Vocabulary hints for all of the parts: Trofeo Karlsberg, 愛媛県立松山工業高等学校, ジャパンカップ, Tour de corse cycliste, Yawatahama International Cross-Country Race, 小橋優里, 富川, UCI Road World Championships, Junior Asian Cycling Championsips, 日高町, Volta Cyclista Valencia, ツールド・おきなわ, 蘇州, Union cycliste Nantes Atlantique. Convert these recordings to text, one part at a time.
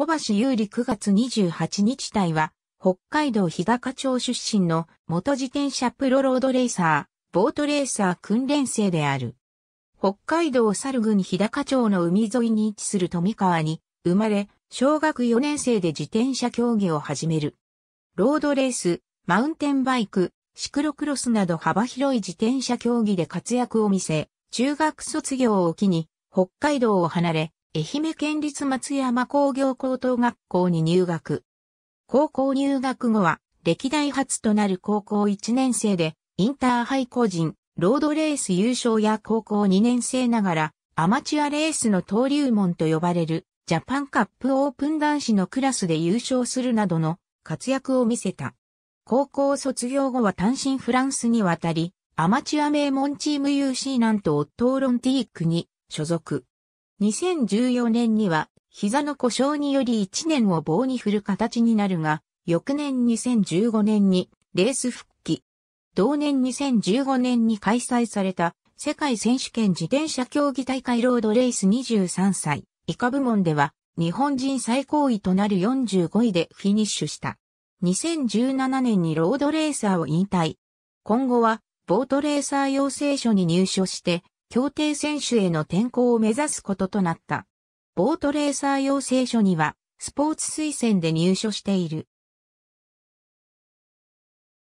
小橋優里9月28日隊は、北海道日高町出身の元自転車プロロードレーサー、ボートレーサー訓練生である。北海道猿郡日高町の海沿いに位置する富川に生まれ、小学4年生で自転車競技を始める。ロードレース、マウンテンバイク、シクロクロスなど幅広い自転車競技で活躍を見せ、中学卒業を機に北海道を離れ、愛媛県立松山工業高等学校に入学。高校入学後は歴代初となる高校1年生でインターハイ個人、ロードレース優勝や高校2年生ながらアマチュアレースの登竜門と呼ばれるジャパンカップオープン男子のクラスで優勝するなどの活躍を見せた。高校卒業後は単身フランスに渡り、アマチュア名門チーム UC ナント・アトランティークに所属。2014年には膝の故障により1年を棒に振る形になるが、翌年2015年にレース復帰。同年2015年に開催された世界選手権自転車競技大会ロードレース23歳。以下部門では日本人最高位となる45位でフィニッシュした。2017年にロードレーサーを引退。今後はボートレーサー養成所に入所して競艇選手への転向を目指すこととなった。ボートレーサー養成所にはスポーツ推薦で入所している。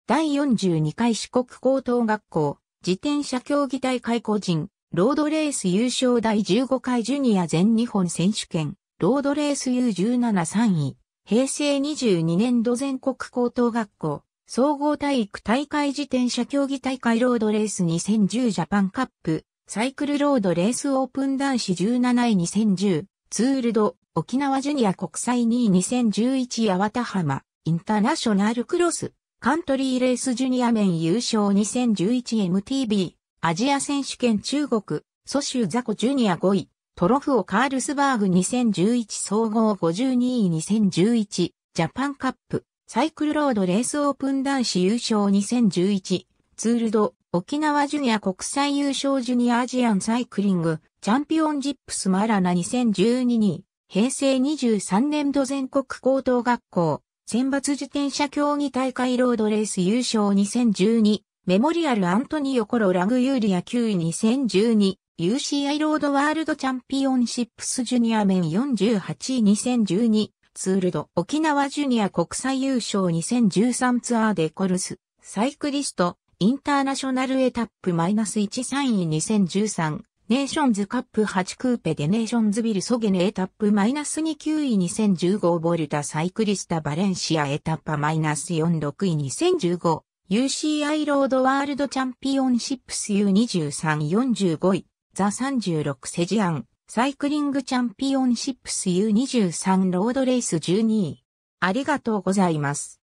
第42回四国高等学校自転車競技大会個人。ロードレース優勝第15回ジュニア全日本選手権、ロードレース U17 3位、平成22年度全国高等学校、総合体育大会自転車競技大会ロードレース2010ジャパンカップ、サイクルロードレースオープン男子17位2010、ツールド、沖縄ジュニア国際2位2011八幡浜、インターナショナルクロス、カントリーレースジュニア面優勝 2011MTB、アジア選手権中国、蘇州ザコジュニア5位、トロフオカールスバーグ2011総合52位2011、ジャパンカップ、サイクルロードレースオープン男子優勝2011、ツールド、沖縄ジュニア国際優勝ジュニアアジアンサイクリング、チャンピオンジップスマラナ2012位、平成23年度全国高等学校、選抜自転車競技大会ロードレース優勝2012、メモリアルアントニオ・コロラグユーリア9位2012 UCI ロードワールドチャンピオンシップスジュニア面48位2012ツールド沖縄ジュニア国際優勝2013ツアーデコルスサイクリストインターナショナルエタップ -13 位2013ネーションズカップ8クーペでネーションズビルソゲネエタップ -29 位2015ボルタサイクリスタバレンシアエタッパ -46 位2015UCI ロードワールドチャンピオンシップス U23 45位、ザ36セジアン、サイクリングチャンピオンシップス U23 ロードレース12位。ありがとうございます。